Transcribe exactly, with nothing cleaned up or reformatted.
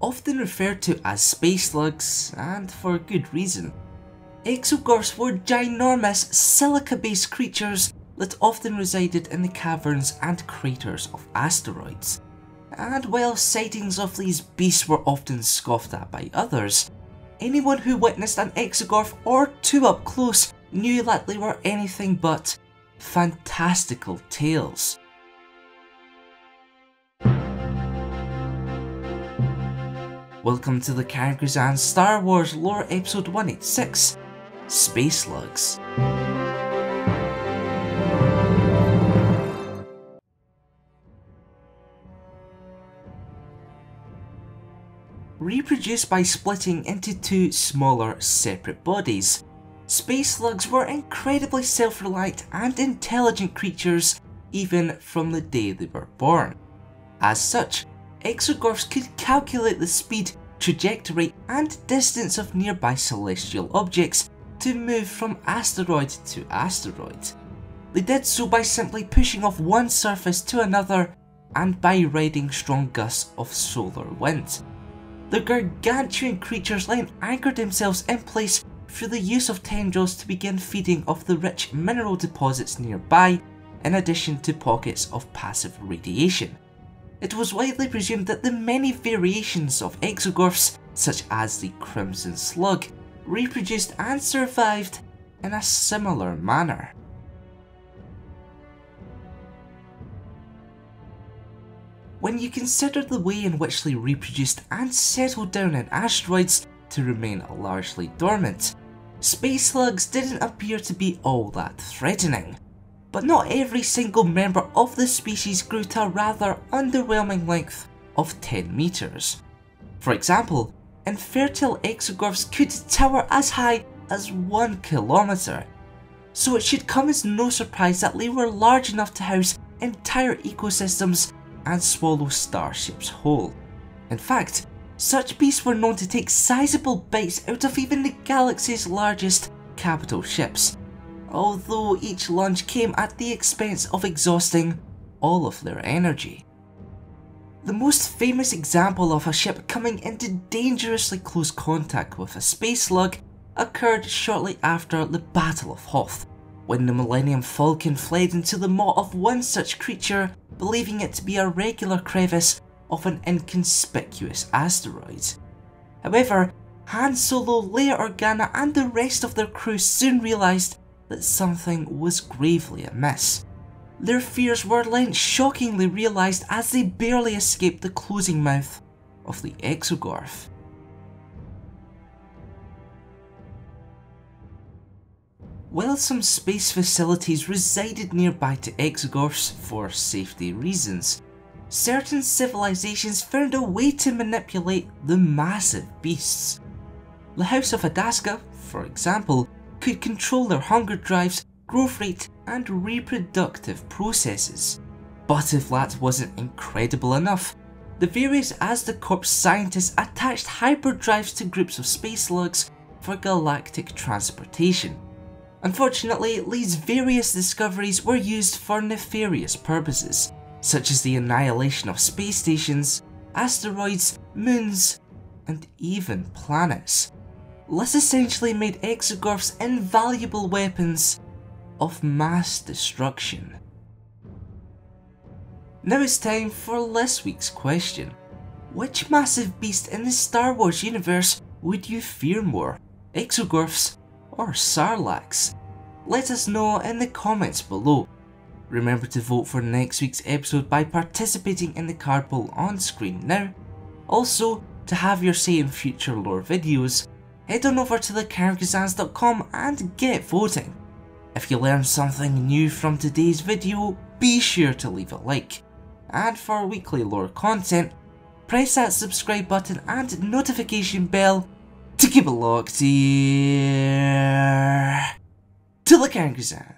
often referred to as space slugs, and for good reason. Exogorths were ginormous silica-based creatures that often resided in the caverns and craters of asteroids. And while sightings of these beasts were often scoffed at by others, anyone who witnessed an Exogorth or two up close knew that they were anything but fantastical tales. Welcome to The Cancrizans Star Wars Lore Episode one eighty-six, Space Slugs. Reproduced by splitting into two smaller, separate bodies, space slugs were incredibly self-reliant and intelligent creatures even from the day they were born. As such, Exogorths could calculate the speed, trajectory and distance of nearby celestial objects to move from asteroid to asteroid. They did so by simply pushing off one surface to another and by riding strong gusts of solar wind. The gargantuan creatures then anchored themselves in place through the use of tendrils to begin feeding off the rich mineral deposits nearby, in addition to pockets of passive radiation. It was widely presumed that the many variations of Exogorths, such as the Crimson Slug, reproduced and survived in a similar manner. When you consider the way in which they reproduced and settled down in asteroids to remain largely dormant, space slugs didn't appear to be all that threatening. But not every single member of the species grew to a rather underwhelming length of ten meters. For example, infertile Exogorths could tower as high as one kilometer, so it should come as no surprise that they were large enough to house entire ecosystems and swallow starships whole. In fact, such beasts were known to take sizable bites out of even the galaxy's largest capital ships, although each lunge came at the expense of exhausting all of their energy. The most famous example of a ship coming into dangerously close contact with a space slug occurred shortly after the Battle of Hoth, when the Millennium Falcon fled into the maw of one such creature, believing it to be a regular crevice of an inconspicuous asteroid. However, Han Solo, Leia Organa and the rest of their crew soon realised that something was gravely amiss. Their fears were then shockingly realised as they barely escaped the closing mouth of the Exogorth. While some space facilities resided nearby to Exogorths for safety reasons, certain civilizations found a way to manipulate the massive beasts. The House of Adasca, for example, could control their hunger drives, growth rate and reproductive processes. But if that wasn't incredible enough, the various Adascorp scientists attached hyperdrives to groups of space slugs for galactic transportation. Unfortunately, these various discoveries were used for nefarious purposes, such as the annihilation of space stations, asteroids, moons, and even planets. This essentially made Exogorths invaluable weapons of mass destruction. Now it's time for this week's question. Which massive beast in the Star Wars universe would you fear more, Exogorths or Sarlaccs? Let us know in the comments below. Remember to vote for next week's episode by participating in the card poll on screen now. Also, to have your say in future lore videos, head on over to the cancrizans dot com and get voting. If you learned something new from today's video, be sure to leave a like. And for weekly lore content, press that subscribe button and notification bell to keep it locked here to The Cancrizans.